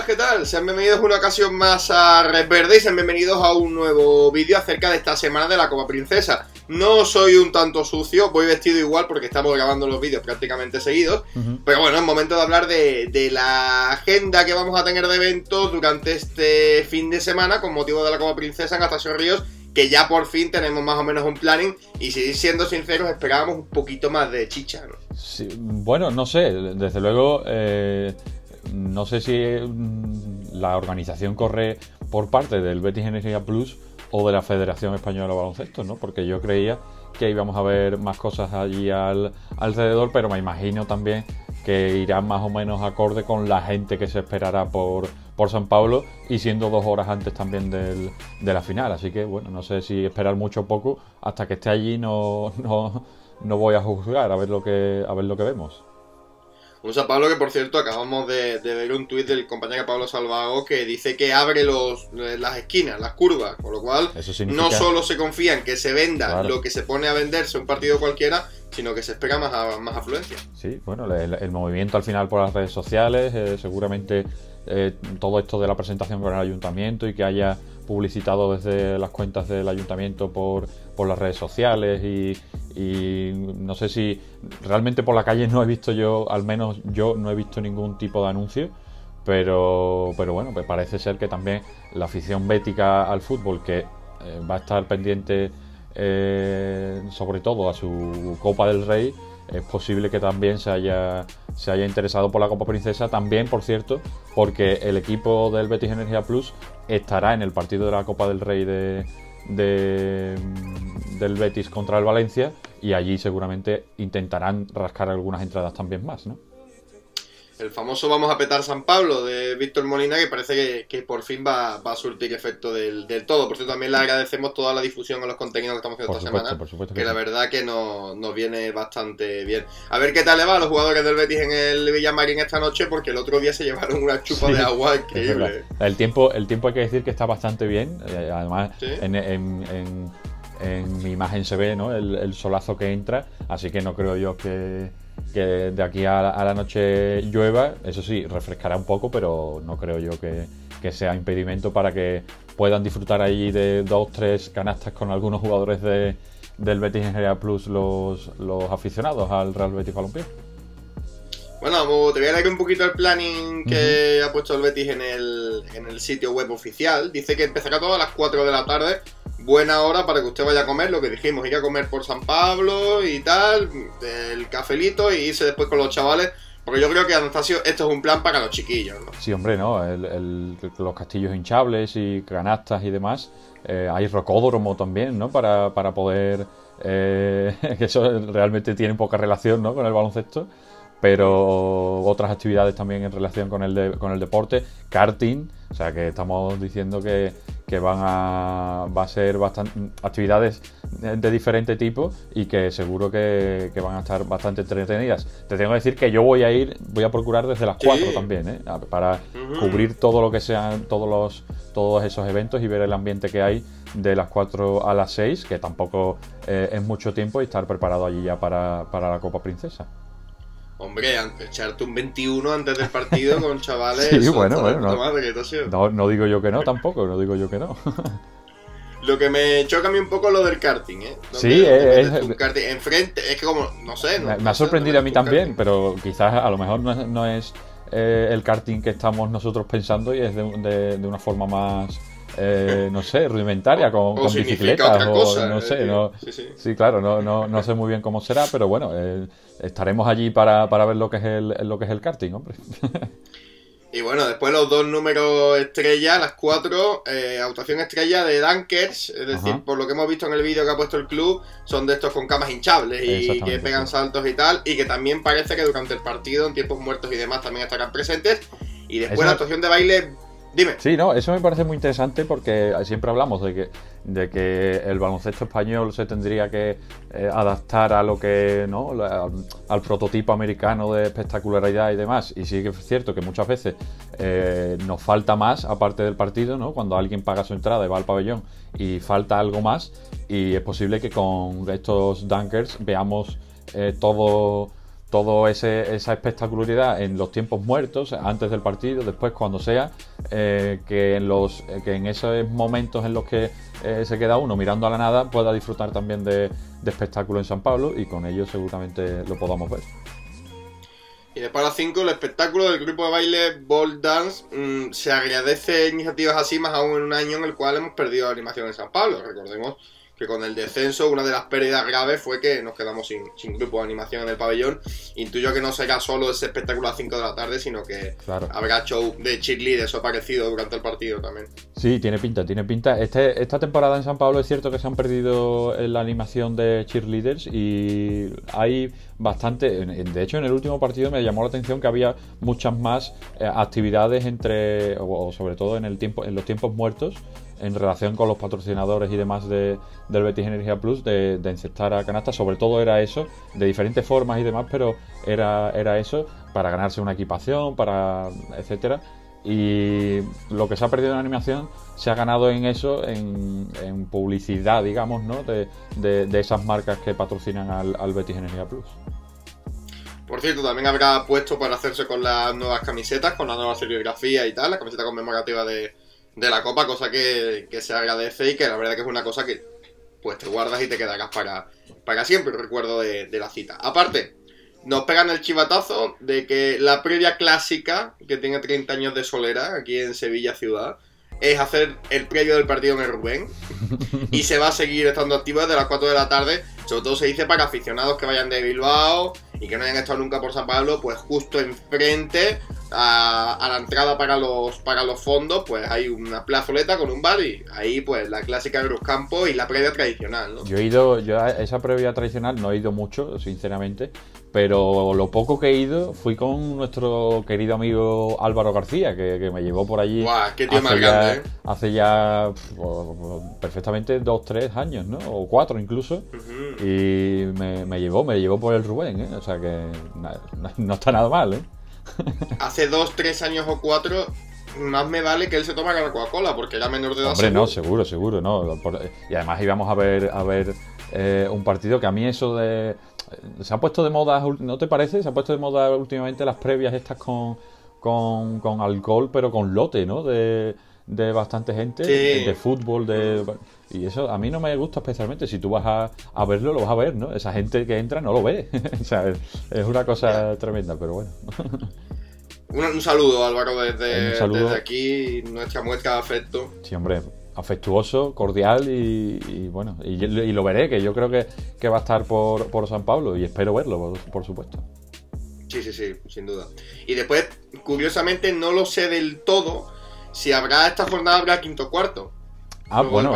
buenas, ¿qué tal? Sean bienvenidos una ocasión más a Red Verde y sean bienvenidos a un nuevo vídeo acerca de esta semana de la Copa Princesa. No soy un tanto sucio, voy vestido igual porque estamos grabando los vídeos prácticamente seguidos, pero bueno, es momento de hablar de la agenda que vamos a tener de eventos durante este fin de semana con motivo de la Copa Princesa en Anastasio Ríos, que ya por fin tenemos más o menos un planning y, si siendo sinceros, esperábamos un poquito más de chicha, ¿no? Sí, bueno, no sé, desde luego, no sé si la organización corre por parte del Betis Energía Plus o de la Federación Española de Baloncesto, ¿no? Porque yo creía que íbamos a ver más cosas allí alrededor, pero me imagino también que irán más o menos acorde con la gente que se esperará por San Pablo y siendo 2 horas antes también de la final. Así que, bueno, no sé si esperar mucho o poco. Hasta que esté allí no voy a juzgar, a ver lo que vemos. Un San Pablo que, por cierto, acabamos de ver un tuit del compañero Pablo Salvago que dice que abre las esquinas, las curvas, con lo cual significa... no solo se confía en que se venda lo que se pone a venderse un partido cualquiera, sino que se espera más afluencia. Sí, bueno, el movimiento al final por las redes sociales, seguramente todo esto de la presentación con el ayuntamiento y que haya publicitado desde las cuentas del ayuntamiento por las redes sociales y no sé si realmente por la calle no he visto yo, al menos yo no he visto ningún tipo de anuncio, pero bueno, pues parece ser que también la afición bética al fútbol, que va a estar pendiente sobre todo a su Copa del Rey, es posible que también se haya interesado por la Copa Princesa, también, por cierto, porque el equipo del Betis Energía Plus estará en el partido de la Copa del Rey del Betis contra el Valencia y allí seguramente intentarán rascar algunas entradas también más, ¿no? El famoso Vamos a petar San Pablo de Víctor Molina, que parece que por fin va a surtir efecto del todo. Por eso también le agradecemos toda la difusión a los contenidos que estamos haciendo esta semana, que la verdad que nos viene bastante bien. A ver qué tal le va a los jugadores del Betis en el Villamarín esta noche, porque el otro día se llevaron una chupa de agua increíble. El tiempo hay que decir que está bastante bien, además, ¿sí? En mi imagen se ve, ¿no?, el solazo que entra, así que no creo yo que de aquí a la noche llueva. Eso sí, refrescará un poco, pero no creo yo que sea impedimento para que puedan disfrutar allí de 2 o 3 canastas con algunos jugadores del Betis Energía Plus, los aficionados al Real Betis Balompié. Bueno, te voy a leer un poquito el planning que ha puesto el Betis en el sitio web oficial. Dice que empezará todo a las 4 de la tarde. Buena hora para que usted vaya a comer, lo que dijimos, ir a comer por San Pablo y tal, el cafelito, y irse después con los chavales, porque yo creo que, Anastasio, esto es un plan para los chiquillos, ¿no? Sí, hombre, ¿no? Los castillos hinchables y canastas y demás, hay rocódromo también, ¿no? Para poder, que eso realmente tiene poca relación, ¿no?, con el baloncesto, pero otras actividades también en relación con el deporte, karting, o sea que estamos diciendo que va a ser bastante actividades de diferente tipo y que seguro que van a estar bastante entretenidas. Te tengo que decir que yo voy a procurar desde las 4 también, para cubrir todo lo que sean todos esos eventos y ver el ambiente que hay de las 4 a las 6, que tampoco es mucho tiempo, y estar preparado allí ya para la Copa Princesa. Hombre, echarte un 21 antes del partido con chavales... Sí, bueno, no digo yo que no, tampoco, no digo yo que no. Lo que me choca a mí un poco lo del karting, ¿eh? Sí, karting enfrente, es que como, no sé... me ha sorprendido a mí también, pero quizás a lo mejor no es el karting que estamos nosotros pensando y es de una forma más... no sé, rudimentaria, con bicicletas o no sé, no, sí, claro, no sé muy bien cómo será, pero bueno, estaremos allí para ver lo que es el karting, hombre. Y bueno, después los 2 números estrella, las 4, actuación estrella de dunkers, es decir, por lo que hemos visto en el vídeo que ha puesto el club, son de estos con camas hinchables y que pegan saltos y tal, y que también parece que durante el partido, en tiempos muertos y demás, también estarán presentes. Y después la actuación de baile... Dime. Sí, no, eso me parece muy interesante porque siempre hablamos de que el baloncesto español se tendría que adaptar a lo que, ¿no?, al prototipo americano de espectacularidad y demás. Y sí que es cierto que muchas veces nos falta más, aparte del partido, ¿no?, cuando alguien paga su entrada y va al pabellón y falta algo más. Y es posible que con estos dunkers veamos todo... toda esa espectacularidad en los tiempos muertos, antes del partido, después, cuando sea, que en esos momentos en los que se queda uno mirando a la nada pueda disfrutar también de espectáculo en San Pablo, y con ello seguramente lo podamos ver. Y de para 5, el espectáculo del grupo de baile Ball Dance. Se agradece iniciativas así, más aún en un año en el cual hemos perdido la animación en San Pablo. Recordemos que con el descenso una de las pérdidas graves fue que nos quedamos sin grupo de animación en el pabellón. Intuyo que no será solo ese espectáculo a 5 de la tarde, sino que claro, habrá show de cheerleaders o parecido durante el partido también. Sí, tiene pinta, tiene pinta. Esta temporada en San Pablo es cierto que se han perdido la animación de cheerleaders, y hay bastante. De hecho, en el último partido me llamó la atención que había muchas más actividades entre, o sobre todo en el tiempo, en los tiempos muertos, en relación con los patrocinadores y demás del Betis Energía Plus, de encestar a canasta. Sobre todo era eso, de diferentes formas y demás, pero era eso, para ganarse una equipación, para etcétera. Y lo que se ha perdido en animación se ha ganado en eso, en publicidad, digamos, ¿no? De esas marcas que patrocinan al Betis Energía Plus. Por cierto, también habrá puesto para hacerse con las nuevas camisetas, con la nueva serigrafía y tal, la camiseta conmemorativa de la Copa, cosa que se agradece, y que la verdad que es una cosa que pues te guardas y te quedarás para siempre, recuerdo de la cita. Aparte, nos pegan el chivatazo de que la previa clásica, que tiene 30 años de solera aquí en Sevilla ciudad, es hacer el previo del partido en el Rubén, y se va a seguir estando activa desde las 4 de la tarde, sobre todo se dice para aficionados que vayan de Bilbao y que no hayan estado nunca por San Pablo. Pues justo enfrente a la entrada para los fondos, pues hay una plazoleta con un bar, y ahí pues la clásica de los campos y la previa tradicional, ¿no? Yo a esa previa tradicional no he ido mucho, sinceramente, pero lo poco que he ido fui con nuestro querido amigo Álvaro García, que me llevó por allí. ¡Guau! ¡Qué tío más grande! Hace ya perfectamente 2 o 3 años, ¿no? O 4 incluso. Uh-huh. Y me llevó por el Rubén, ¿eh? O sea que no está nada mal, ¿eh? Hace 2, 3 años o 4, más me vale que él se tomara la Coca-Cola, porque era menor de edad. Hombre, seguro. No, seguro, no. Y además íbamos a ver un partido que a mí eso de... Se ha puesto de moda, ¿no te parece? Se ha puesto de moda últimamente las previas estas con alcohol, pero con lote, ¿no? De bastante gente, sí. De fútbol, y eso a mí no me gusta especialmente. Si tú vas a verlo, lo vas a ver, ¿no? Esa gente que entra no lo ve. O sea, es una cosa tremenda, pero bueno. Un saludo, Álvaro, desde aquí, nuestra muestra de afecto. Sí, hombre, afectuoso, cordial y bueno, y lo veré, que yo creo que va a estar por San Pablo, y espero verlo, por supuesto. Sí, sin duda. Y después, curiosamente, no lo sé del todo, si habrá esta jornada, habrá quinto cuarto. Ah, bueno,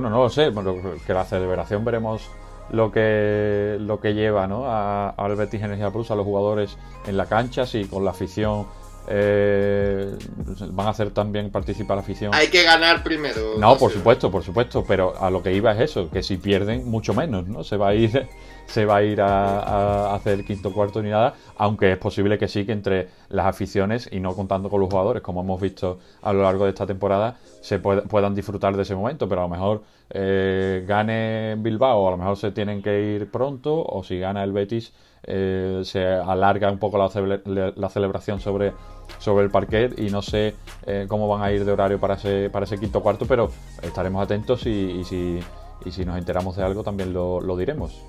no lo sé. Bueno, que la celebración veremos lo que lleva, ¿no? Al Betis Energía Plus, a los jugadores en la cancha, sí, con la afición. Van a hacer también participar la afición. Hay que ganar primero. No, por supuesto, pero a lo que iba es eso, que si pierden, mucho menos, ¿no? Se va a ir a hacer el quinto cuarto ni nada, aunque es posible que sí, que entre las aficiones, y no contando con los jugadores, como hemos visto a lo largo de esta temporada, se puedan disfrutar de ese momento, pero a lo mejor gane Bilbao, a lo mejor se tienen que ir pronto, o si gana el Betis, se alarga un poco la celebración sobre el parquet, y no sé cómo van a ir de horario para ese quinto cuarto, pero estaremos atentos, y si nos enteramos de algo también lo diremos.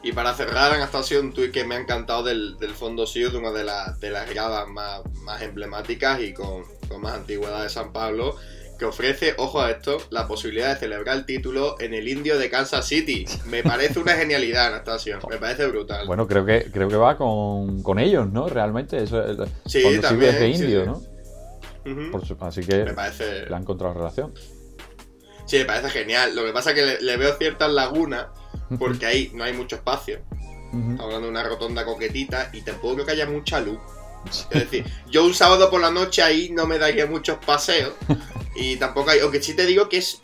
Y para cerrar, Anastasio, un tuit que me ha encantado del fondo SIU, de una de las gradas más emblemáticas y con más antigüedad de San Pablo, que ofrece, ojo a esto, la posibilidad de celebrar el título en el Indio de Kansas City. Me parece una genialidad, Anastasio, me parece brutal. Bueno, creo que va con ellos, ¿no? Realmente, eso sí, también, es de Indio, sí. ¿No? Uh-huh. Así que me parece... le han encontrado relación. Sí, me parece genial. Lo que pasa es que le veo ciertas lagunas, porque ahí no hay mucho espacio. Uh-huh. Estamos hablando de una rotonda coquetita, y tampoco creo que haya mucha luz. Es decir, yo un sábado por la noche ahí no me daría muchos paseos, y tampoco hay, aunque sí te digo que es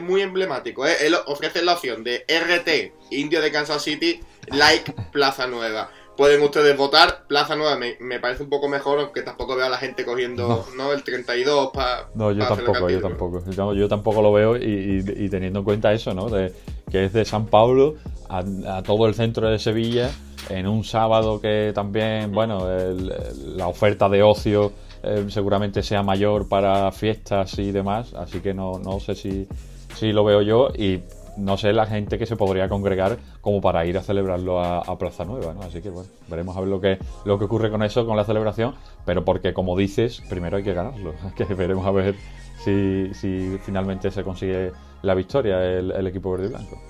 muy emblemático, ¿eh? Él ofrece la opción de RT, Indio de Kansas City, like Plaza Nueva. Pueden ustedes votar. Plaza Nueva me parece un poco mejor, aunque tampoco veo a la gente cogiendo no el 32 para... No, yo tampoco lo veo, y teniendo en cuenta eso, ¿no? Que es de San Pablo a todo el centro de Sevilla, en un sábado que también, bueno, la oferta de ocio seguramente sea mayor para fiestas y demás, así que no sé si lo veo yo, y no sé la gente que se podría congregar como para ir a celebrarlo a Plaza Nueva, ¿no? Así que bueno, veremos a ver lo que ocurre con eso, con la celebración, pero porque como dices, primero hay que ganarlo, que veremos a ver si finalmente se consigue la victoria el equipo verde y blanco.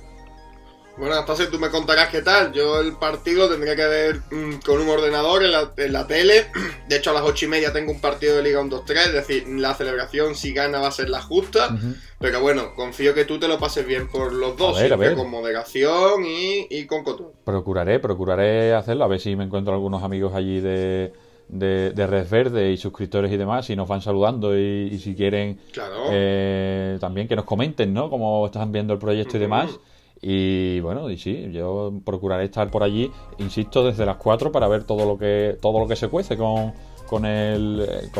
Bueno, Anastasio, tú me contarás qué tal. Yo el partido tendría que ver con un ordenador en la tele. De hecho, a las 8:30 tengo un partido de Liga 1-2-3, es decir, la celebración si gana va a ser la justa. Uh-huh. Pero bueno, confío que tú te lo pases bien por los dos, siempre con moderación y con control. Procuraré hacerlo, a ver si me encuentro algunos amigos allí de Red Verde y suscriptores y demás, si nos van saludando y si quieren, claro, también que nos comenten, ¿no?, cómo están viendo el proyecto y demás. Y bueno, y sí, yo procuraré estar por allí, insisto, desde las 4 para ver todo lo que se cuece con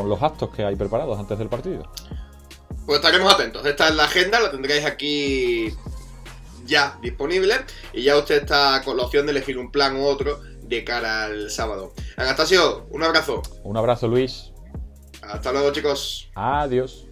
los actos que hay preparados antes del partido. Pues estaremos atentos. Esta es la agenda, la tendréis aquí ya disponible y ya usted está con la opción de elegir un plan u otro de cara al sábado. Anastasio, un abrazo. Un abrazo, Luis. Hasta luego, chicos. Adiós.